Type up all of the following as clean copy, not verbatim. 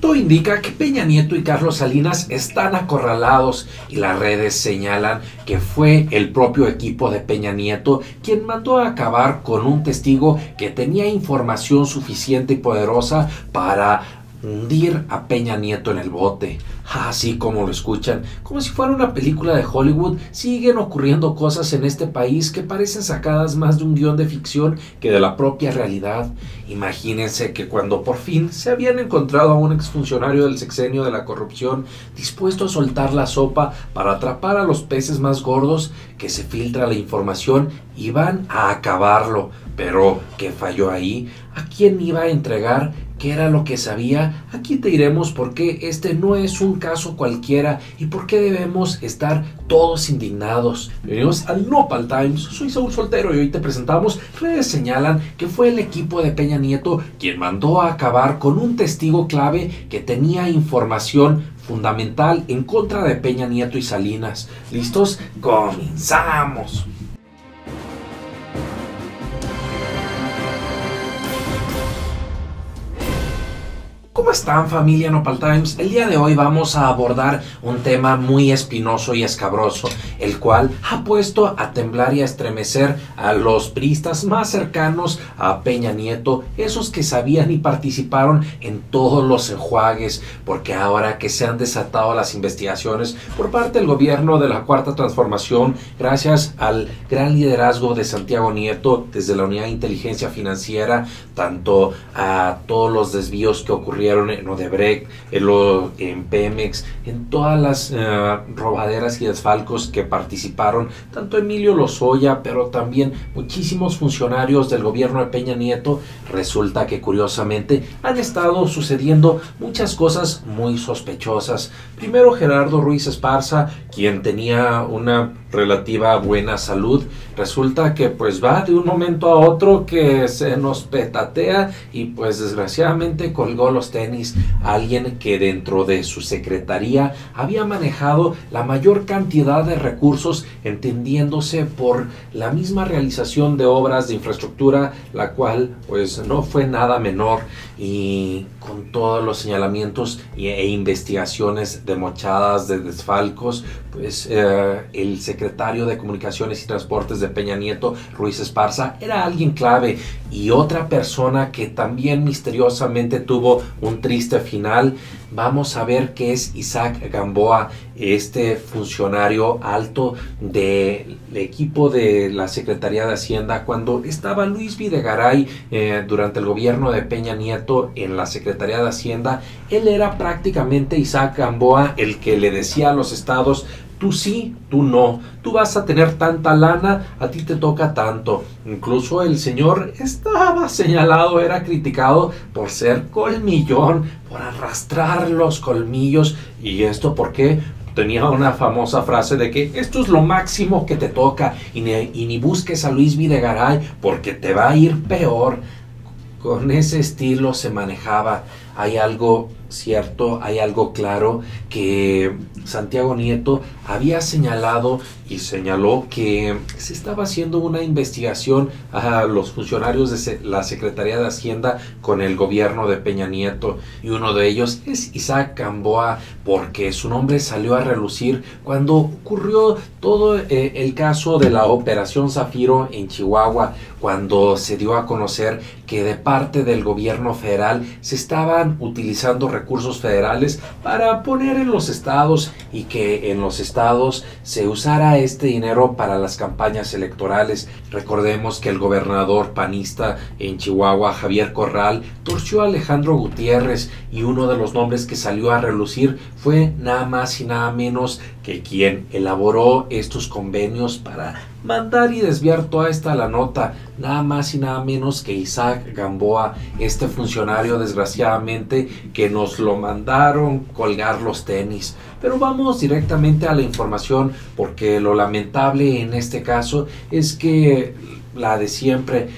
Todo indica que Peña Nieto y Carlos Salinas están acorralados y las redes señalan que fue el propio equipo de Peña Nieto quien mandó a acabar con un testigo que tenía información suficiente y poderosa para hundir a Peña Nieto en el bote. Así como lo escuchan, como si fuera una película de Hollywood, siguen ocurriendo cosas en este país que parecen sacadas más de un guión de ficción que de la propia realidad. Imagínense que cuando por fin se habían encontrado a un exfuncionario del sexenio de la corrupción dispuesto a soltar la sopa para atrapar a los peces más gordos, que se filtra la información y van a acabarlo. Pero ¿qué falló ahí? ¿A quién iba a entregar? ¿Qué era lo que sabía? Aquí te diremos por qué este no es un caso cualquiera y por qué debemos estar todos indignados. Bienvenidos al Nopal Times, soy Saúl Soltero y hoy te presentamos: redes señalan que fue el equipo de Peña Nieto quien mandó a acabar con un testigo clave que tenía información fundamental en contra de Peña Nieto y Salinas. ¿Listos? ¡Comenzamos! ¿Cómo están, familia Nopal Times? El día de hoy vamos a abordar un tema muy espinoso y escabroso, el cual ha puesto a temblar y a estremecer a los priistas más cercanos a Peña Nieto, esos que sabían y participaron en todos los enjuagues, porque ahora que se han desatado las investigaciones por parte del gobierno de la Cuarta Transformación, gracias al gran liderazgo de Santiago Nieto desde la Unidad de Inteligencia Financiera, tanto a todos los desvíos que ocurrieron en Odebrecht, en Pemex, en todas las robaderas y desfalcos que participaron tanto Emilio Lozoya, pero también muchísimos funcionarios del gobierno de Peña Nieto, resulta que curiosamente han estado sucediendo muchas cosas muy sospechosas. Primero, Gerardo Ruiz Esparza, quien tenía una relativa buena salud, resulta que pues va de un momento a otro que se nos petatea y pues desgraciadamente colgó los tenis a alguien que dentro de su secretaría había manejado la mayor cantidad de recursos, entendiéndose por la misma realización de obras de infraestructura, la cual pues no fue nada menor, y con todos los señalamientos e investigaciones de mochadas, de desfalcos, pues el secretario de Comunicaciones y Transportes de Peña Nieto, Ruiz Esparza, era alguien clave. Y otra persona que también misteriosamente tuvo un triste final, vamos a ver qué es Isaac Gamboa, este funcionario alto del equipo de la Secretaría de Hacienda. Cuando estaba Luis Videgaray durante el gobierno de Peña Nieto en la Secretaría de Hacienda, él era prácticamente Isaac Gamboa, el que le decía a los estados: tú sí, tú no, tú vas a tener tanta lana, a ti te toca tanto. Incluso el señor estaba señalado, era criticado por ser colmillón, por arrastrar los colmillos. ¿Y esto por qué? Tenía una famosa frase de que esto es lo máximo que te toca y ni busques a Luis Videgaray porque te va a ir peor. Con ese estilo se manejaba. Hay algo cierto, hay algo claro, que Santiago Nieto había señalado y señaló que se estaba haciendo una investigación a los funcionarios de la Secretaría de Hacienda con el gobierno de Peña Nieto, y uno de ellos es Isaac Gamboa, porque su nombre salió a relucir cuando ocurrió todo el caso de la Operación Zafiro en Chihuahua, cuando se dio a conocer que de parte del gobierno federal se estaban utilizando recursos federales para poner en los estados, y que en los estados se usara este dinero para las campañas electorales. Recordemos que el gobernador panista en Chihuahua, Javier Corral, torció a Alejandro Gutiérrez, y uno de los nombres que salió a relucir fue nada más y nada menos que quien elaboró estos convenios para mandar y desviar toda la nota, nada más y nada menos que Isaac Gamboa, este funcionario desgraciadamente que nos lo mandaron colgar los tenis. Pero vamos directamente a la información, porque lo lamentable en este caso es que la de siempre,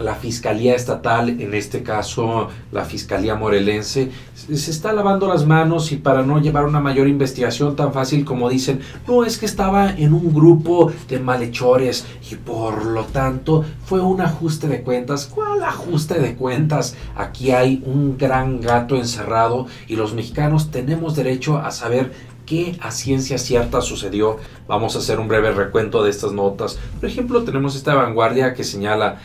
la Fiscalía Estatal, en este caso la Fiscalía Morelense, se está lavando las manos y para no llevar una mayor investigación tan fácil como dicen, no, es que estaba en un grupo de malhechores y por lo tanto fue un ajuste de cuentas. ¿Cuál ajuste de cuentas? Aquí hay un gran gato encerrado y los mexicanos tenemos derecho a saber qué a ciencia cierta sucedió. Vamos a hacer un breve recuento de estas notas. Por ejemplo, tenemos esta Vanguardia que señala,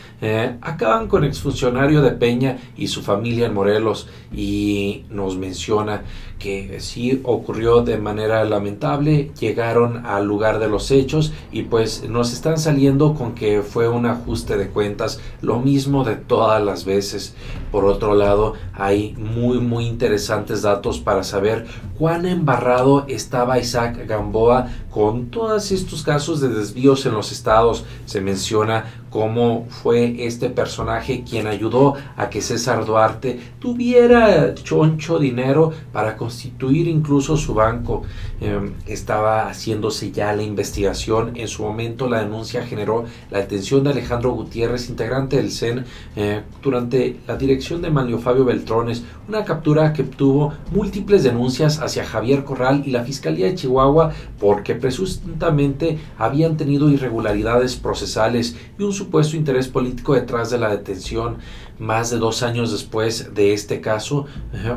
acaban con exfuncionario de Peña y su familia en Morelos, y nos menciona que sí ocurrió de manera lamentable, llegaron al lugar de los hechos y pues nos están saliendo con que fue un ajuste de cuentas, lo mismo de todas las veces. Por otro lado, hay muy interesantes datos para saber cuán embarrado estaba Isaac Gamboa con todos estos casos de desvíos en los estados. Se menciona cómo fue este personaje quien ayudó a que César Duarte tuviera choncho dinero para constituir incluso su banco. Estaba haciéndose ya la investigación. En su momento la denuncia generó la atención de Alejandro Gutiérrez, integrante del CEN, durante la dirección de Manlio Fabio Beltrones, una captura que obtuvo múltiples denuncias hacia Javier Corral y la Fiscalía de Chihuahua porque presuntamente habían tenido irregularidades procesales y un supuesto interés político detrás de la detención. Más de 2 años después de este caso,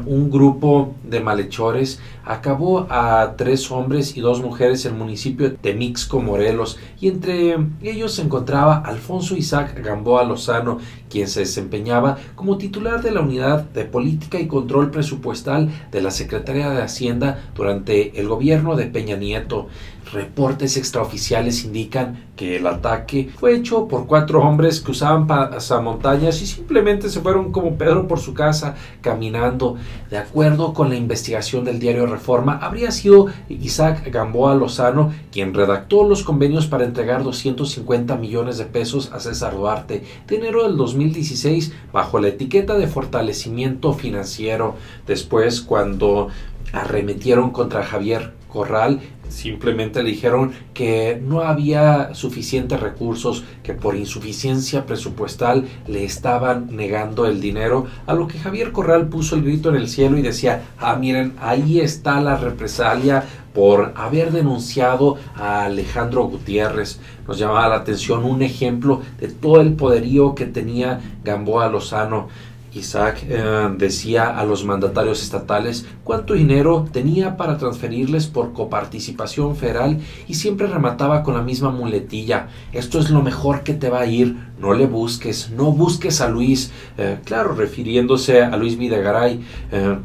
un grupo de malhechores acabó a 3 hombres y 2 mujeres en el municipio de Temixco, Morelos, y entre ellos se encontraba Alfonso Isaac Gamboa Lozano, quien se desempeñaba como titular de la Unidad de Política y Control Presupuestal de la Secretaría de Hacienda durante el gobierno de Peña Nieto. Reportes extraoficiales indican que el ataque fue hecho por 4 hombres que usaban pasamontañas y simplemente se fueron como Pedro por su casa caminando. De acuerdo con la investigación del diario Reforma, habría sido Isaac Gamboa Lozano quien redactó los convenios para entregar 250 millones de pesos a César Duarte de enero del 2016 bajo la etiqueta de fortalecimiento financiero. Después, cuando arremetieron contra Javier Corral, simplemente le dijeron que no había suficientes recursos, que por insuficiencia presupuestal le estaban negando el dinero, a lo que Javier Corral puso el grito en el cielo y decía, ah, miren, ahí está la represalia por haber denunciado a Alejandro Gutiérrez. Nos llamaba la atención un ejemplo de todo el poderío que tenía Gamboa Lozano. Isaac decía a los mandatarios estatales cuánto dinero tenía para transferirles por coparticipación federal y siempre remataba con la misma muletilla, esto es lo mejor que te va a ir, no le busques, no busques a Luis, claro, refiriéndose a Luis Videgaray,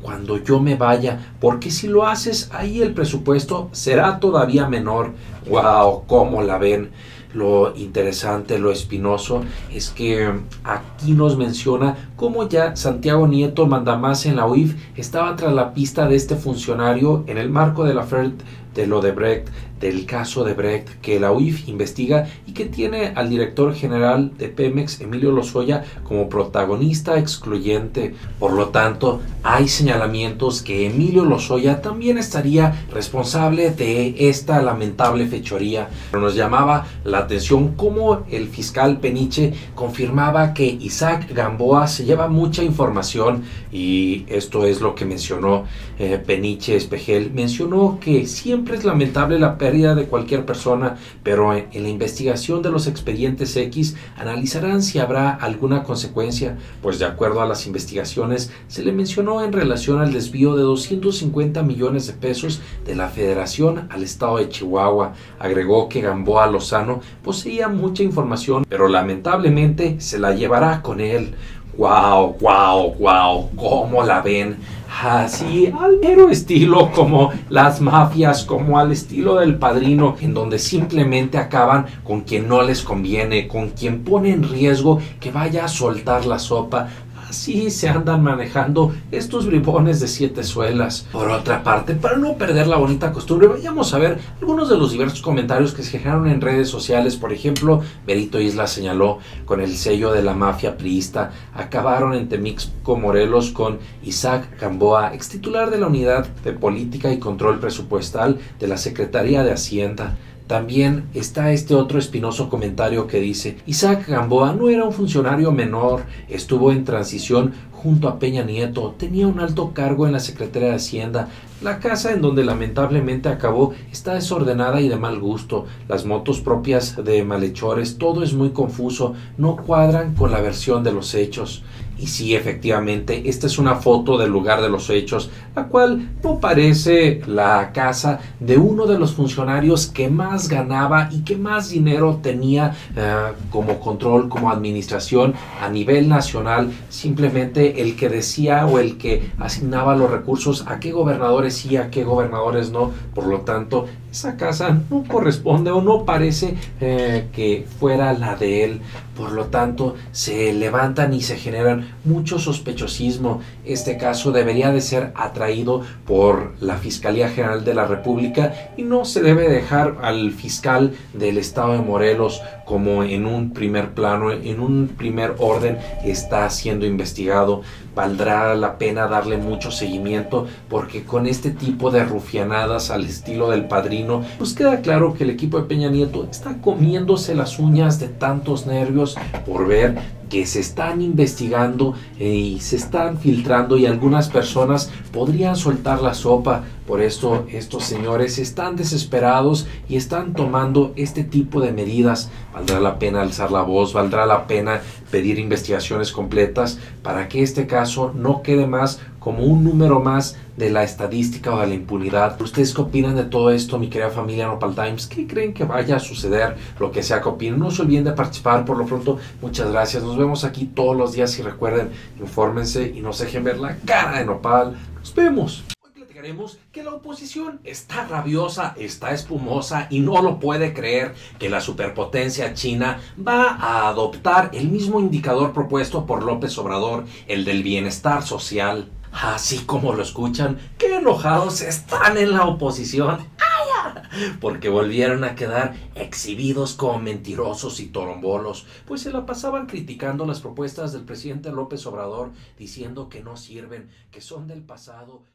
cuando yo me vaya, porque si lo haces ahí el presupuesto será todavía menor. ¡Wow! ¿Cómo la ven? Lo interesante, lo espinoso, es que aquí nos menciona cómo ya Santiago Nieto, mandamás en la UIF, estaba tras la pista de este funcionario en el marco de la Fed del Odebrecht, del caso de Brecht, que la UIF investiga y que tiene al director general de Pemex, Emilio Lozoya, como protagonista excluyente. Por lo tanto, hay señalamientos que Emilio Lozoya también estaría responsable de esta lamentable fechoría. Pero nos llamaba la atención cómo el fiscal Peniche confirmaba que Isaac Gamboa se lleva mucha información, y esto es lo que mencionó Peniche Espejel. Mencionó que siempre es lamentable la pérdida de cualquier persona, pero en la investigación de los expedientes X analizarán si habrá alguna consecuencia, pues de acuerdo a las investigaciones se le mencionó en relación al desvío de 250 millones de pesos de la Federación al estado de Chihuahua. Agregó que Gamboa Lozano poseía mucha información, pero lamentablemente se la llevará con él. ¡Wow! ¡Wow! ¡Wow! ¿Cómo la ven? Así al mero estilo como las mafias, como al estilo del Padrino, en donde simplemente acaban con quien no les conviene, con quien pone en riesgo que vaya a soltar la sopa. Así se andan manejando estos bribones de 7 suelas. Por otra parte, para no perder la bonita costumbre, vayamos a ver algunos de los diversos comentarios que se generaron en redes sociales. Por ejemplo, Berito Isla señaló, con el sello de la mafia priista, acabaron en Temixco, Morelos, con Isaac Gamboa, ex titular de la Unidad de Política y Control Presupuestal de la Secretaría de Hacienda. También está este otro espinoso comentario que dice: Isaac Gamboa no era un funcionario menor, estuvo en transición junto a Peña Nieto, tenía un alto cargo en la Secretaría de Hacienda, la casa en donde lamentablemente acabó está desordenada y de mal gusto, las motos propias de malhechores, todo es muy confuso, no cuadran con la versión de los hechos. Y sí, efectivamente, esta es una foto del lugar de los hechos, la cual no parece la casa de uno de los funcionarios que más ganaba y que más dinero tenía como control, como administración a nivel nacional, simplemente el que decía o el que asignaba los recursos a qué gobernadores sí, a qué gobernadores no. Por lo tanto, esa casa no corresponde o no parece que fuera la de él. Por lo tanto, se levantan y se generan mucho sospechosismo. Este caso debería de ser atraído por la Fiscalía General de la República y no se debe dejar al fiscal del estado de Morelos como en un primer plano, en un primer orden está siendo investigado. Valdrá la pena darle mucho seguimiento porque con este tipo de rufianadas al estilo del Padrino, pues queda claro que el equipo de Peña Nieto está comiéndose las uñas de tantos nervios por ver que se están investigando y se están filtrando y algunas personas podrían soltar la sopa. Por esto, estos señores están desesperados y están tomando este tipo de medidas. Valdrá la pena alzar la voz, valdrá la pena pedir investigaciones completas para que este caso no quede más como un número más de la estadística o de la impunidad. ¿Ustedes qué opinan de todo esto, mi querida familia Nopal Times? ¿Qué creen que vaya a suceder? Lo que sea que opinen, no se olviden de participar. Por lo pronto, muchas gracias. Nos vemos aquí todos los días y recuerden, infórmense y nos dejen ver la cara de Nopal. Nos vemos. Creemos que la oposición está rabiosa, está espumosa y no lo puede creer que la superpotencia china va a adoptar el mismo indicador propuesto por López Obrador, el del bienestar social. Así como lo escuchan, qué enojados están en la oposición. Porque volvieron a quedar exhibidos como mentirosos y torombolos, pues se la pasaban criticando las propuestas del presidente López Obrador, diciendo que no sirven, que son del pasado.